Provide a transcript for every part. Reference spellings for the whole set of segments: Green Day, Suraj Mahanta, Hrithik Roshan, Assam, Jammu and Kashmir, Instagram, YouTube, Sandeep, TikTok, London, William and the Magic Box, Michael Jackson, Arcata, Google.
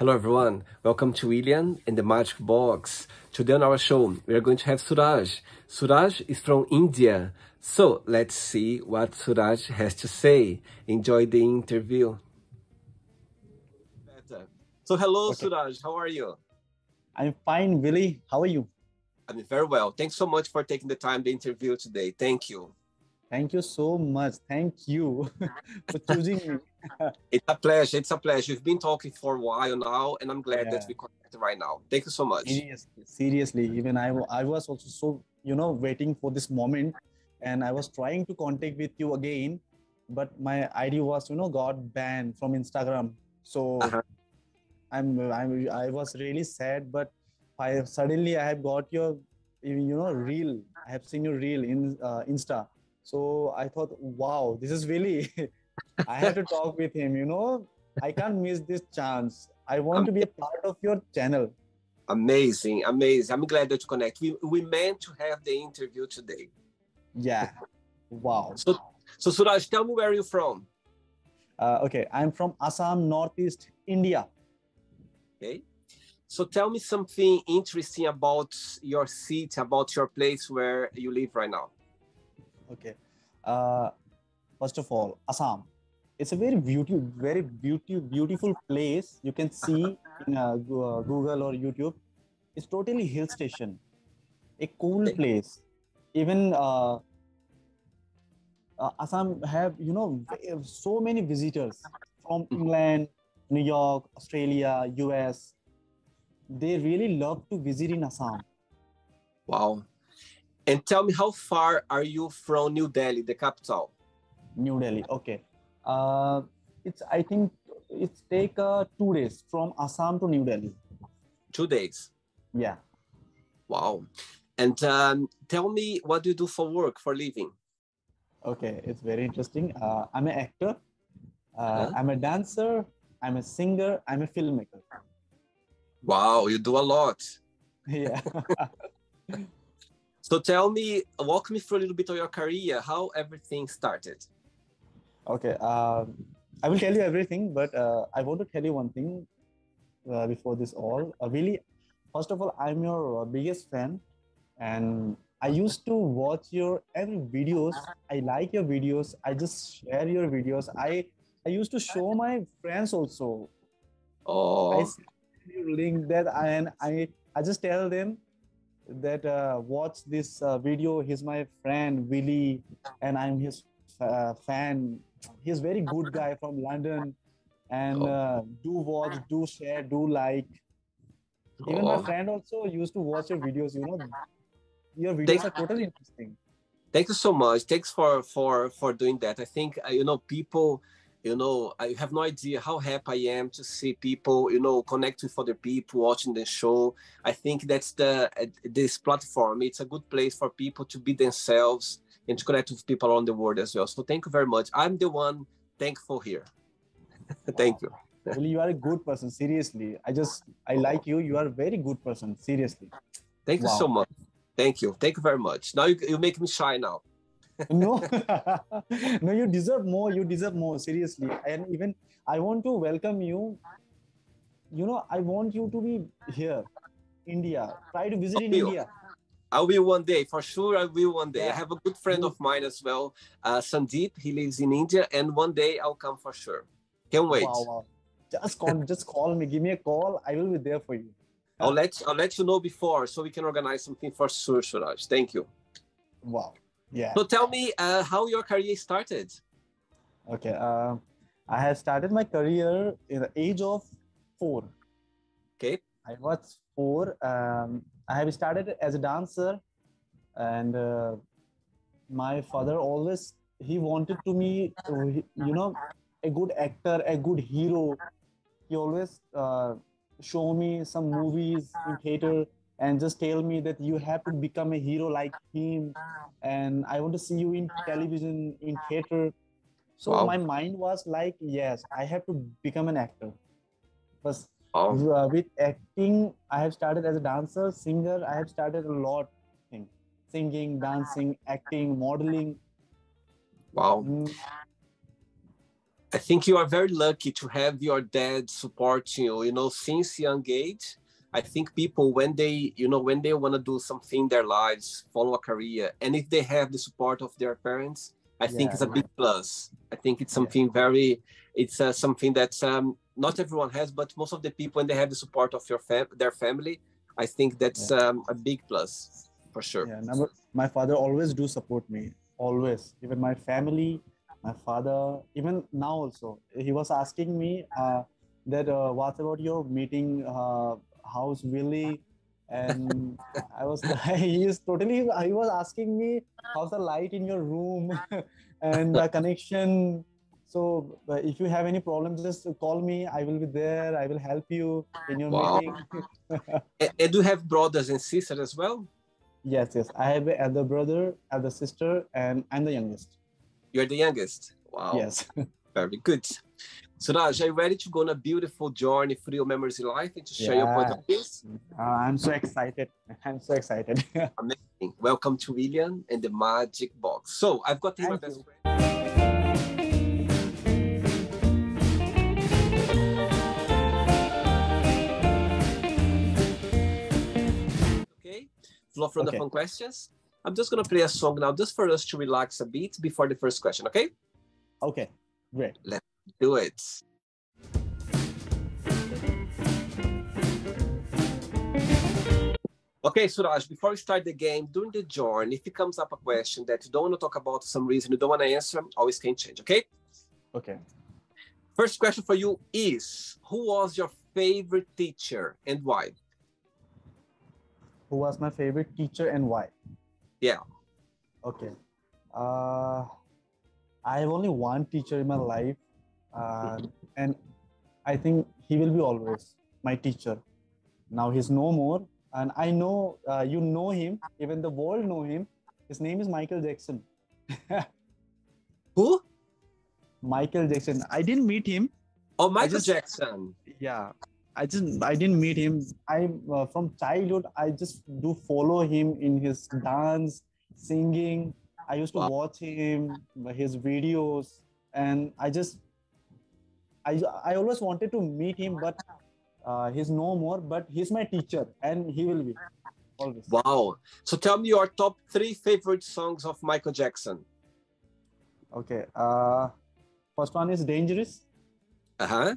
Hello everyone, welcome to William and the Magic Box. Today on our show, we are going to have Suraj. Suraj is from India, so let's see what Suraj has to say. Enjoy the interview. So hello Suraj, how are you? I'm fine, Willy. How are you? I'm very well. Thanks so much for taking the time to interview today. Thank you. Thank you so much. Thank you for choosing me. It's a pleasure. It's a pleasure. You've been talking for a while now, and I'm glad that we connected right now. Thank you so much. Seriously, even I was also so, waiting for this moment, and I was trying to contact with you again, but my ID was, got banned from Instagram. So I was really sad, but suddenly I have got your, reel. I have seen your reel in Insta. So I thought, wow, this is really, I have to talk with him, I can't miss this chance. I want to be a part of your channel. Amazing, amazing. I'm glad that you connect. We meant to have the interview today. Yeah, wow. So Suraj, tell me where you're from. I'm from Assam, Northeast India. Okay. So tell me something interesting about your city, about your place where you live right now. Okay, first of all, Assam. It's a very beautiful place. You can see in Google or YouTube. It's totally hill station, a cool place. Even Assam have so many visitors from England, New York, Australia, US. They really love to visit in Assam. Wow. And tell me, how far are you from New Delhi, the capital? New Delhi, okay. I think it's take 2 days from Assam to New Delhi. 2 days? Yeah. Wow. And tell me, what do you do for work, for living? Okay, it's very interesting. I'm an actor, I'm a dancer, I'm a singer, I'm a filmmaker. Wow, you do a lot. Yeah. So tell me, walk me through a little bit of your career, how everything started. Okay, I will tell you everything, but I want to tell you one thing before this all. Really, first of all, I'm your biggest fan, and I used to watch your every videos. I like your videos. I just share your videos. I used to show my friends also. Oh. I send you link that, and I just tell them that watch this video. He's my friend Willy, and I'm his fan. He's very good guy from London, and do watch, do share, do like. Even my friend also used to watch your videos. Your videos are totally interesting. Thank you so much. Thanks for doing that. I think people. I have no idea how happy I am to see people, connect with other people, watching the show. I think that's this platform. It's a good place for people to be themselves and to connect with people around the world as well. So thank you very much. I'm the one thankful here. Thank you. Well, you are a good person, seriously. I like you. You are a very good person, seriously. Thank you so much. Thank you. Thank you very much. Now you make me shy now. No, no, you deserve more. You deserve more, seriously. And even I want to welcome you. I want you to be here, India. Try to visit in India. I will one day, for sure. I will one day. I have a good friend of mine as well, Sandeep. He lives in India, and one day I'll come for sure. Can't wait. Wow, wow. Just call me. Give me a call. I will be there for you. I'll let you know before, so we can organize something for sure, Suraj. Thank you. Wow. Yeah. So tell me how your career started. Okay, I have started my career in the age of 4. Okay. I was 4. I have started as a dancer, and my father always wanted to be, a good actor, a good hero. He always show me some movies in theater. And just tell me that you have to become a hero like him, and I want to see you in television, in theater. So my mind was like, yes, I have to become an actor. But with acting, I have started as a dancer, singer. I have started a lot of things: singing, dancing, acting, modeling. Wow. I think you are very lucky to have your dad supporting you, you know, since young age. I think people, when they, you know, when they want to do something in their lives, follow a career, and if they have the support of their parents, I think it's a big plus. I think it's something very, it's something that not everyone has, but most of the people, when they have the support of your their family, I think that's a big plus for sure. Yeah, my father always do support me, always. Even my family, my father, even now also, he was asking me that what about your meeting? How's Willie? And I was he was asking me how's the light in your room and the connection. So if you have any problems, just call me. I will be there. I will help you in your meeting. And do you have brothers and sisters as well? Yes, yes. I have an elder brother, elder sister, and I'm the youngest. You're the youngest? Wow. Yes. Very good. Suraj, are you ready to go on a beautiful journey through your memories in life and to share your point of view? I'm so excited. I'm so excited. Amazing. Welcome to William and the Magic Box. So I've got my best friend. Okay. Flow from the fun questions. I'm just going to play a song now just for us to relax a bit before the first question. Okay? Okay. Great. Let's do it. Okay, Suraj, before we start the game, during the journey, if it comes up a question that you don't want to talk about for some reason, you don't want to answer, always can change, okay? Okay. First question for you is, who was your favorite teacher and why? Who was my favorite teacher and why? Yeah. Okay. I have only one teacher in my life, and I think he will be always my teacher. Now he's no more, and I know you know him, even the world know him. His name is Michael Jackson. Who? Michael Jackson. I didn't meet him. Oh, Michael Jackson. Yeah, I didn't meet him. From childhood, I just do follow him in his dance, singing. I used to watch him, his videos, and I always wanted to meet him, but he's no more, but he's my teacher and he will be always. Wow. So tell me your top 3 favorite songs of Michael Jackson. Okay. First one is Dangerous. Uh-huh.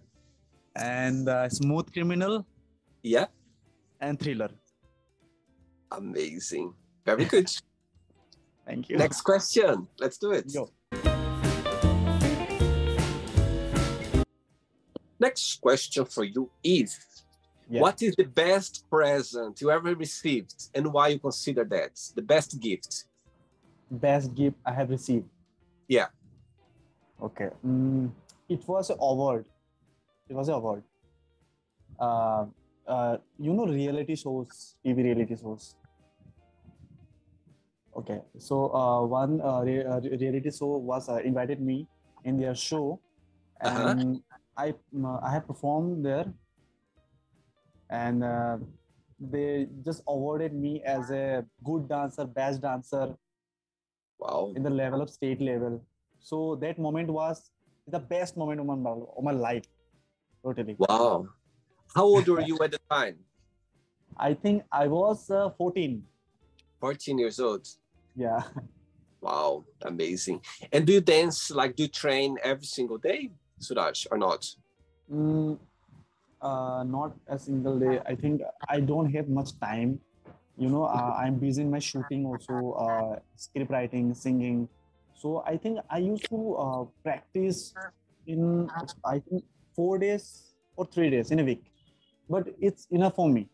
And Smooth Criminal. Yeah. And Thriller. Amazing. Very good. Thank you. Next question. Let's do it. Yo. Next question for you is, what is the best present you ever received and why you consider that the best gift? Best gift I have received? Yeah. Okay. It was an award. It was an award. You know, reality shows, TV reality shows. Okay, so one reality show was invited me in their show, and I have performed there, and they just awarded me as a good dancer, best dancer. Wow! In the level of state level, so that moment was the best moment of my life, totally. Wow! How old were you at the time? I think I was 14. 14 years old. Yeah. Wow, amazing. And do you dance, like do you train every single day, Suraj, or not? Not a single day. I think I don't have much time. You know, I'm busy in my shooting also, script writing, singing. So I think I used to practice in, I think, 4 days or 3 days in a week. But it's enough for me.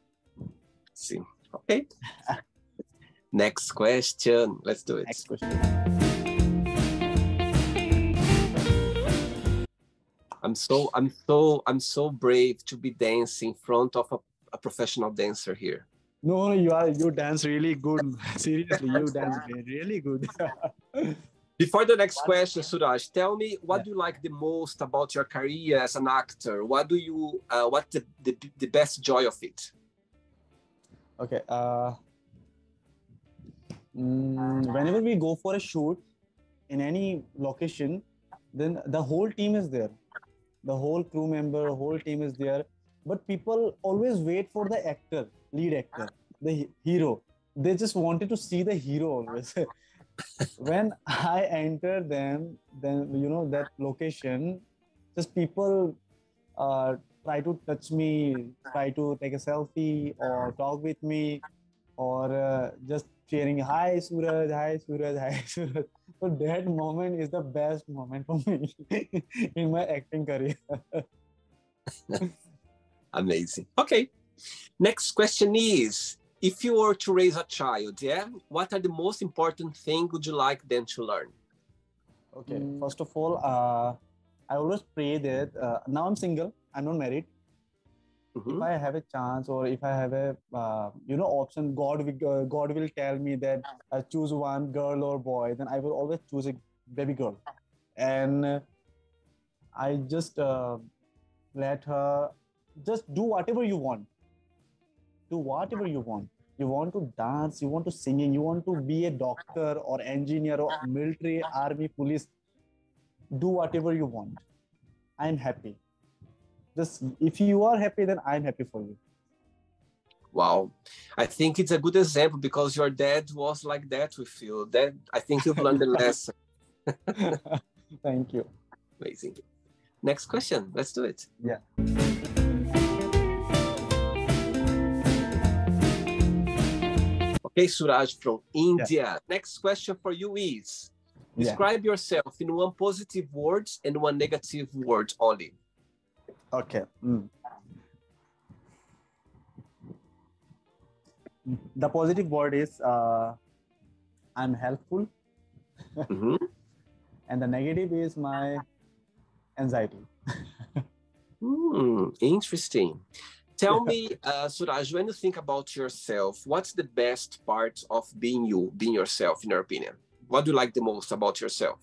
See, okay. Next question. Let's do it. Next question. I'm so brave to be dancing in front of a professional dancer here. No, you dance really good. Seriously, you dance really good. Before the next question, Suraj, tell me what do you like the most about your career as an actor? What do you what's the best joy of it? Okay. Whenever we go for a shoot in any location, then the whole team is there. The whole crew member, whole team is there. But people always wait for the actor, lead actor, the hero. They just wanted to see the hero always. When I entered them, then, you know, that location, just people try to touch me, try to take a selfie or talk with me, or just cheering, "Hi Suraj, hi Suraj, hi Suraj." So that moment is the best moment for me in my acting career. Amazing. Okay. Next question is, if you were to raise a child, yeah, what are the most important things would you like them to learn? Okay. First of all, I always pray that now I'm single, I'm not married. Mm-hmm. If I have a chance, or if I have a, you know, option, God will tell me that I choose one girl or boy, then I will always choose a baby girl. And I just let her just do whatever you want. Do whatever you want. You want to dance, you want to singing, you want to be a doctor or engineer or military, army, police. Do whatever you want. I'm happy. Just, if you are happy, then I'm happy for you. Wow. I think it's a good example because your dad was like that with you. That, I think you've learned the lesson. Thank you. Amazing. Next question. Let's do it. Yeah. Okay, Suraj from India. Yeah. Next question for you is, describe yourself in one positive word and one negative word only. Okay. The positive word is I'm helpful. Mm-hmm. And the negative is my anxiety. Interesting. Tell me, Suraj, when you think about yourself, what's the best part of being you, being yourself, in your opinion? What do you like the most about yourself?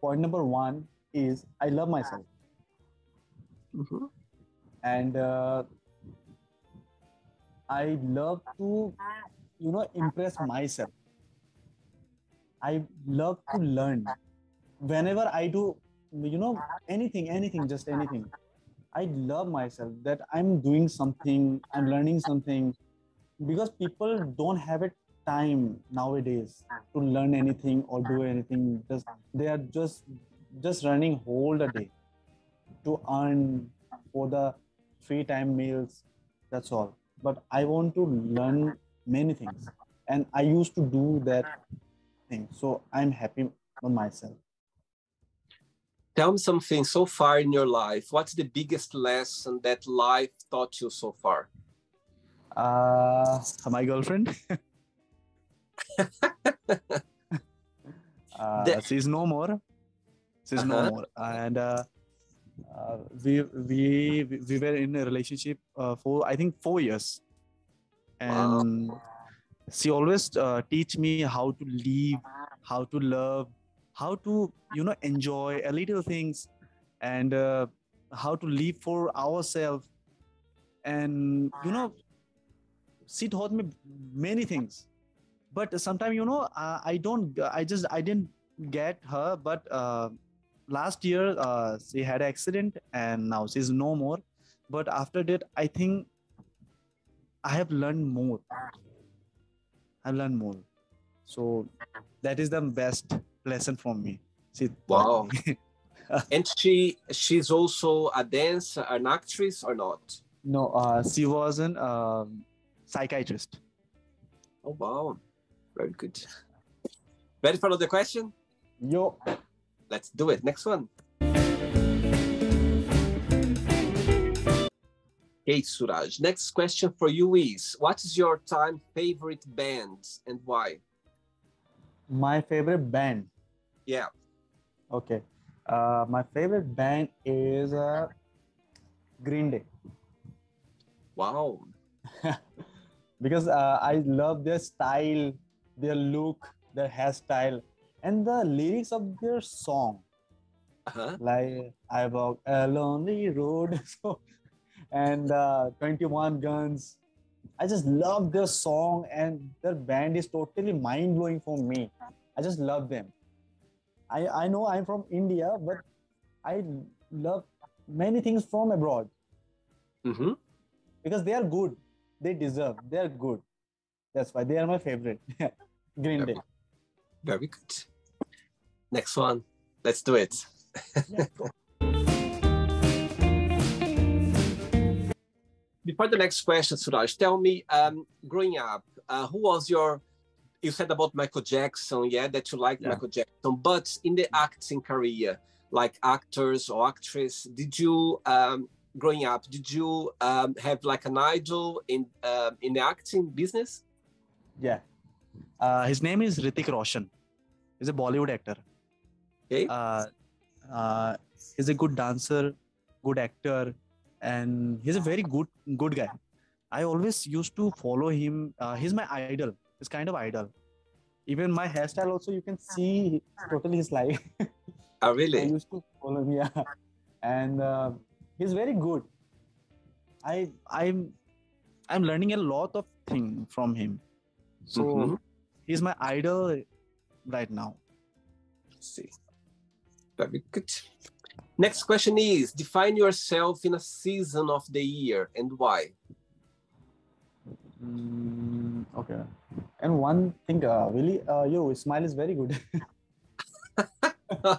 Point number one is I love myself. Mm-hmm. And I love to, you know, impress myself. I love to learn. Whenever I do, you know, anything, just anything. I love myself that I'm doing something, I'm learning something, because people don't have it. Time nowadays to learn anything or do anything. Just they are just running whole the day to earn for the free time meals. That's all. But I want to learn many things, and I used to do that thing. So I'm happy on myself. Tell me something so far in your life. What's the biggest lesson that life taught you so far? My girlfriend. She's no more. She's no more. And we were in a relationship for I think 4 years, and wow. She always teach me how to live, how to love, how to, you know, enjoy a little things, and how to live for ourselves. And, you know, she taught me many things. But sometimes, you know, I didn't get her. But last year, she had an accident and now she's no more. But after that, I think I have learned more. I've learned more. So that is the best lesson from me. Wow. And she's also a dancer, an actress or not? No, she was a psychiatrist. Oh, wow. Very good. Ready for another question? Yo. Let's do it. Next one. Hey, Suraj. Next question for you is, what is your time favorite band and why? My favorite band? Yeah. Okay. My favorite band is Green Day. Wow. Because I love their style, their look, their hairstyle, and the lyrics of their song. Like, I walk a lonely road, and 21 Guns. I just love their song, and their band is totally mind-blowing for me. I I just love them. I know I'm from India, but I love many things from abroad. Mm-hmm. Because they are good. They deserve. They are good. That's why they are my favorite. Green Day. Very good. Next one. Let's do it. Let's go. Before the next question, Suraj, tell me, growing up, who was your... You said about Michael Jackson, yeah, that you liked Michael Jackson, but in the acting career, like actors or actress, did you, growing up, did you have like an idol in the acting business? Yeah. His name is Hrithik Roshan. He's a Bollywood actor. Okay. He's a good dancer, good actor, and he's a very good guy. I always used to follow him. He's my idol. It's kind of idol. Even my hairstyle also, you can see totally his life. Oh, really? I used to follow him, yeah. And he's very good. I'm learning a lot of things from him. So he's my idol right now. Let's see. Very good. Next question is, define yourself in a season of the year and why? Okay. And one thing, really, your smile is very good.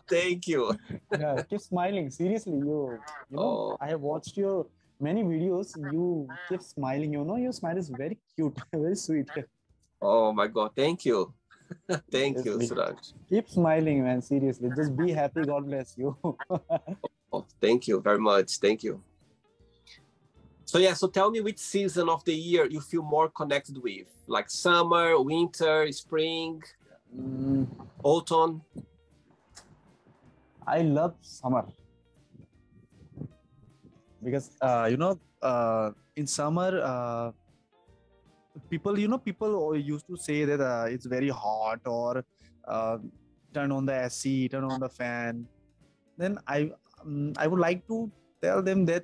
Thank you. Yeah, keep smiling. Seriously, you know, I have watched your many videos. You keep smiling. You know, your smile is very cute, very sweet. Oh my God. Thank you. Thank you, Suraj. Keep smiling, man. Seriously. Just be happy. God bless you. Oh, thank you very much. Thank you. So yeah, so tell me which season of the year you feel more connected with, like summer, winter, spring, autumn. I love summer because in summer people used to say that it's very hot or turn on the AC, turn on the fan. Then I would like to tell them that.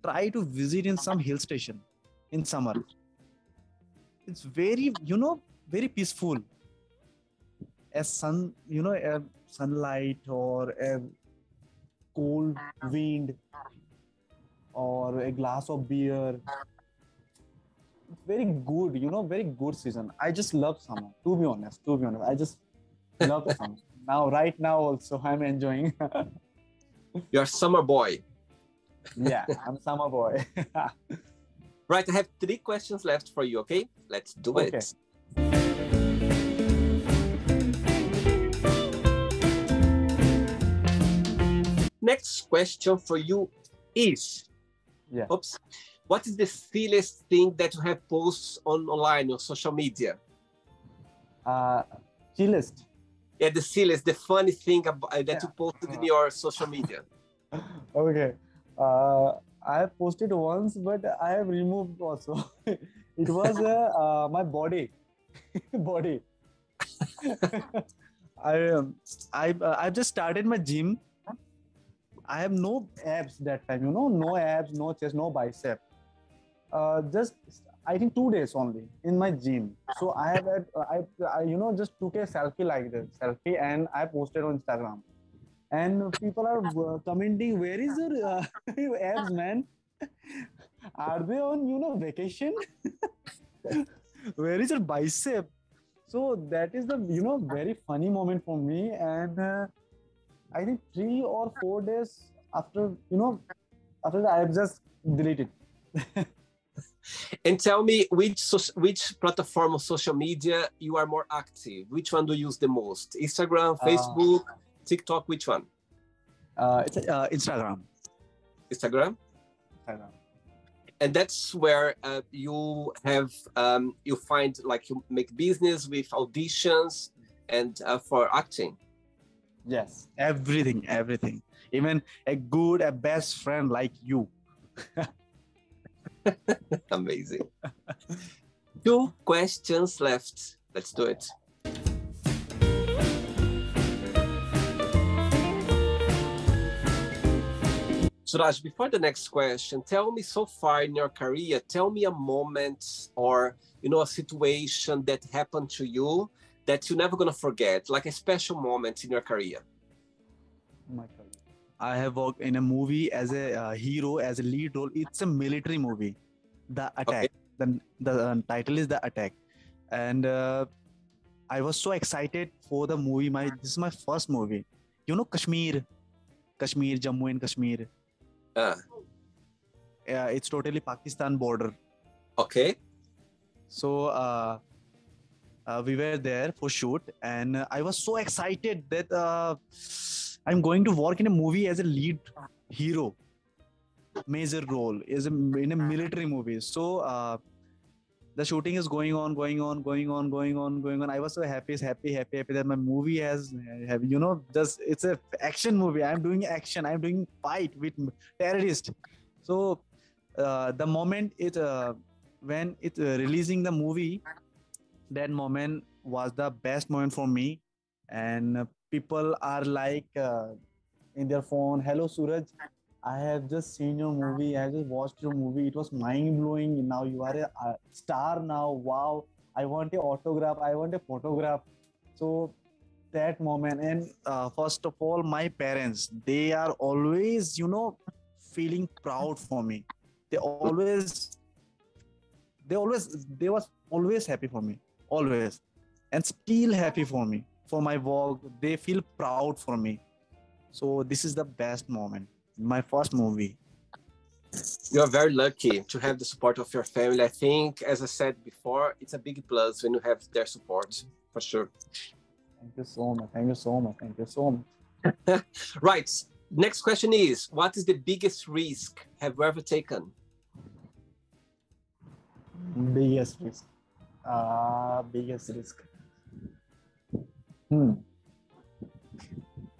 Try to visit in some hill station in summer. It's very, very peaceful. As sun, a sunlight or a cold wind or a glass of beer. Very good, very good season. I just love summer, to be honest. I just love summer. Now, right now also, I'm enjoying. You're a summer boy. Yeah, I'm summer boy. Right, I have 3 questions left for you, okay? Let's do it. Next question for you is, what is the silliest thing that you have posted online on social media? Silliest? Yeah, the silliest, the funny thing that you posted in your social media. Okay. I have posted once, but I have removed also. It was my body. Body. I just started my gym. I have no abs that time, no abs, no chest, no bicep. Just I think 2 days only in my gym. So I have just took a selfie like this and I posted on Instagram. And people are commenting, where is your abs, man? Are they on, vacation? Where is your bicep? So that is the, very funny moment for me. And I think 3 or 4 days after, after I have just deleted. And tell me which platform of social media you are more active? Which one do you use the most? Instagram, Facebook? TikTok, which one? Instagram. Instagram? Instagram. And that's where you have, you find like you make business with auditions and for acting. Yes, everything. Even a best friend like you. Amazing. 2 questions left. Let's do it. Suraj, before the next question, tell me so far in your career, tell me a moment or, a situation that happened to you that you're never going to forget, like a special moment in your career? Michael. I have worked in a movie as a hero, as a lead role. It's a military movie, The Attack. Okay. The title is The Attack. And I was so excited for the movie. This is my first movie. You know, Kashmir, Jammu and Kashmir. It's totally Pakistan border. Okay. So we were there for shoot, and I was so excited that I'm going to work in a movie as a lead hero, major role, in a military movie. So the shooting is going on. I was so happy that my movie has, it's an action movie. I'm doing action. I'm doing fight with terrorists. So the moment releasing the movie, that moment was the best moment for me. And people are like in their phone, hello Suraj, I have just seen your movie. I just watched your movie. It was mind-blowing. Now you are a star now. Wow. I want an autograph. I want a photograph. So that moment. And first of all, my parents, they are always, feeling proud for me. They was always happy for me. Always. And still happy for me. For my work. They feel proud for me. So this is the best moment. My first movie. You're very lucky to have the support of your family. I think, as I said before, it's a big plus when you have their support, for sure. Thank you so much. Right. Next question is, what is the biggest risk have you ever taken? Biggest risk.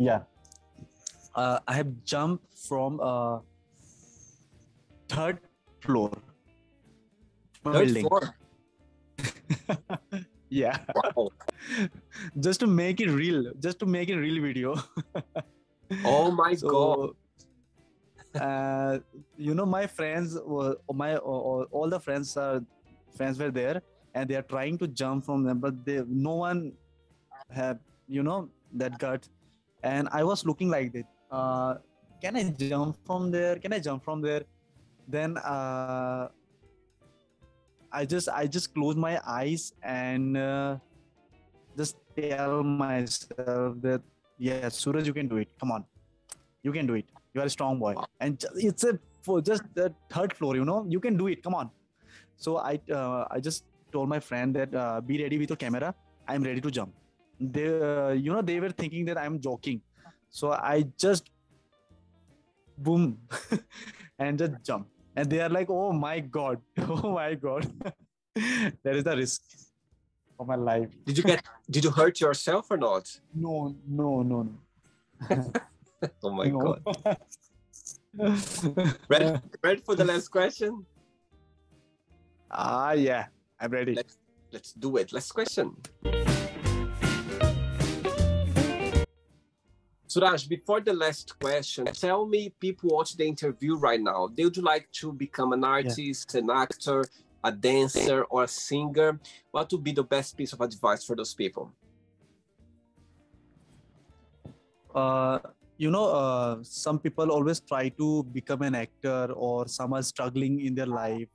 Yeah. I have jumped from third floor. Third floor? Yeah. Wow. Just to make it real video. Oh my God. My friends, all the friends were there, and they are trying to jump from them, but no one had, that gut. And I was looking like this. Can I jump from there? Then I just close my eyes and just tell myself that, yeah, Suraj, you can do it. Come on, you can do it. You are a strong boy. And it's just the third floor. You can do it. Come on. So I just told my friend that be ready with your camera. I'm ready to jump. They they were thinking that I'm joking, so I just boom and just jump, and they are like, oh my god. That is the risk of my life. Did you hurt yourself or not? No. Oh my God. Ready for the last question? Yeah, I'm ready. Let's do it. Last question, Suraj. Before the last question, tell me, people watch the interview right now, they would like to become an artist, an actor, a dancer, or a singer. What would be the best piece of advice for those people? Some people always try to become an actor, or some are struggling in their life.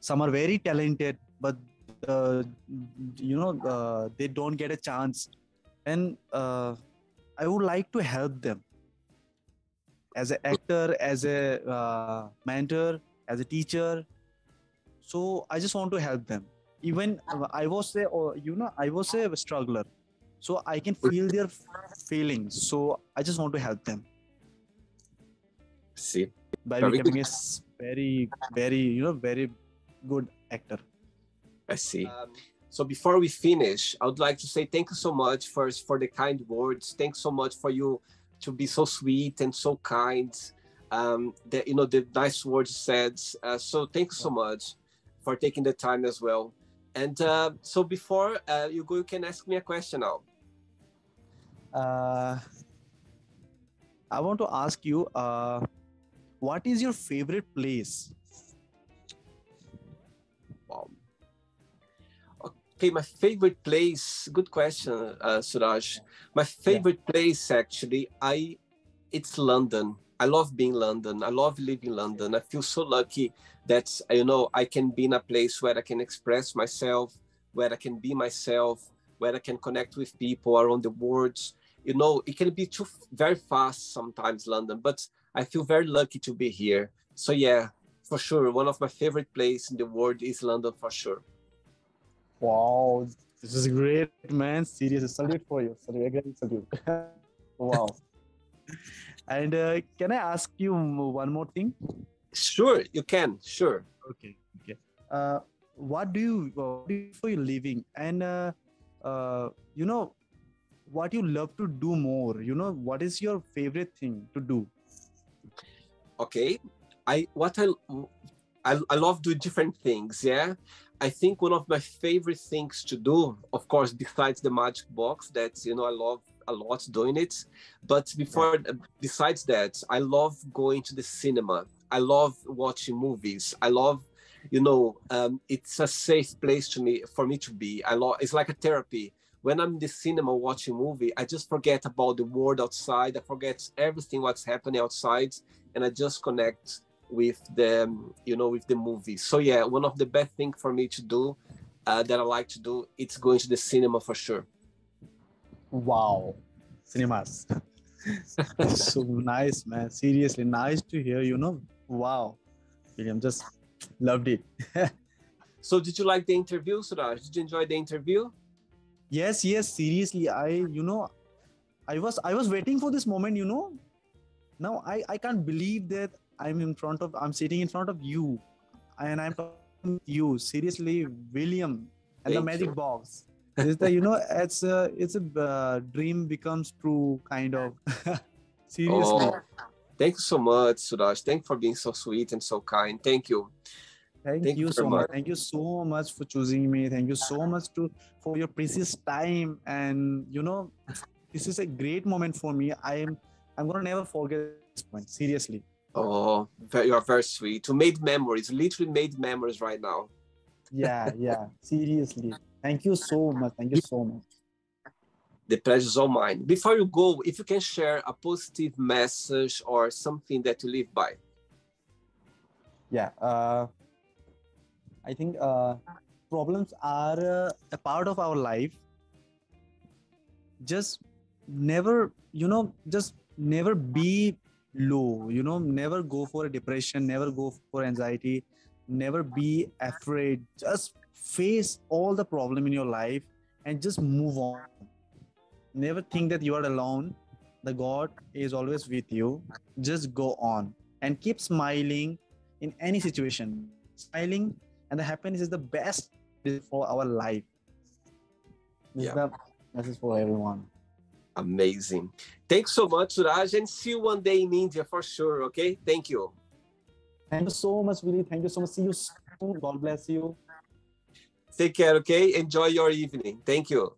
Some are very talented, but they don't get a chance. And I would like to help them as an actor, as a mentor, as a teacher. So I just want to help them. Even I was a struggler, so I can feel their feelings. So I just want to help them. See, by becoming a very, very, very good actor. I see. So before we finish, I would like to say thank you so much for the kind words. Thanks so much for you to be so sweet and so kind. The nice words you said. So thank you so much for taking the time as well. And so before you go, you can ask me a question now. I want to ask you, what is your favorite place? Okay, my favorite place. Good question, Suraj. My favorite place, actually, it's London. I love being in London. I love living in London. I feel so lucky that, you know, I can be in a place where I can express myself, where I can be myself, where I can connect with people around the world. You know, it can be too very fast sometimes, London, but I feel very lucky to be here. So yeah, for sure, one of my favorite places in the world is London, for sure. Wow, this is great, man. Seriously, salute for you. Salute. Wow. And can I ask you one more thing? Sure, you can. Sure. Okay. Okay. What do you do for your living? And you know, what you love to do more? You know, what is your favorite thing to do? Okay, I love doing different things. Yeah, I think one of my favorite things to do, of course, besides the Magic Box, that you know I love a lot doing it, but besides that, I love going to the cinema. I love watching movies. I love, you know, it's a safe place for me to be. It's like a therapy. When I'm in the cinema watching a movie, I just forget about the world outside. I forget everything what's happening outside, and I just connect with the movie. So yeah, one of the best things for me to do that I like to do, it's going to the cinema for sure. Wow, cinemas. So nice, man. Seriously, nice to hear, you know. Wow, William, just loved it. So did you like the interview, Suraj? Did you enjoy the interview? Yes, seriously. I was waiting for this moment, you know. Now I can't believe that I'm sitting in front of you and I'm talking to you. Seriously, William and the Magic Box. Is that, you know, it's a dream becomes true kind of. Seriously. Oh, thank you so much, Suraj. Thank you for being so sweet and so kind. Thank you. Thank you so much. Thank you so much for choosing me. Thank you so much for your precious time. And you know, this is a great moment for me. I'm gonna never forget this point. Seriously. Oh, you are very sweet. You made memories. Literally made memories right now. Yeah. Seriously. Thank you so much. Thank you so much. The pleasure is all mine. Before you go, if you can share a positive message or something that you live by. Yeah, I think problems are a part of our life. Just never be low, you know, never go for a depression, never go for anxiety, never be afraid. Just face all the problem in your life and just move on. Never think that you are alone. The God is always with you. Just go on and keep smiling in any situation. Smiling and the happiness is the best for our life. This is for everyone. Amazing. Thanks so much, Suraj, and see you one day in India for sure. Okay, thank you. Thank you so much, Willy. Thank you so much. See you soon. God bless you. Take care, okay? Enjoy your evening. Thank you.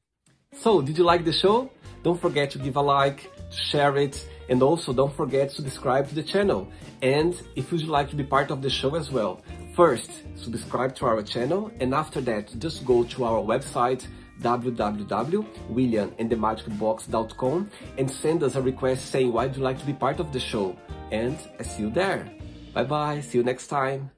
So, did you like the show? Don't forget to give a like, to share it, and also don't forget to subscribe to the channel. And if you'd like to be part of the show as well, first, subscribe to our channel, and after that, just go to our website, www.williamandthemagicbox.com, and send us a request saying why you'd like to be part of the show. And I see you there. Bye-bye. See you next time.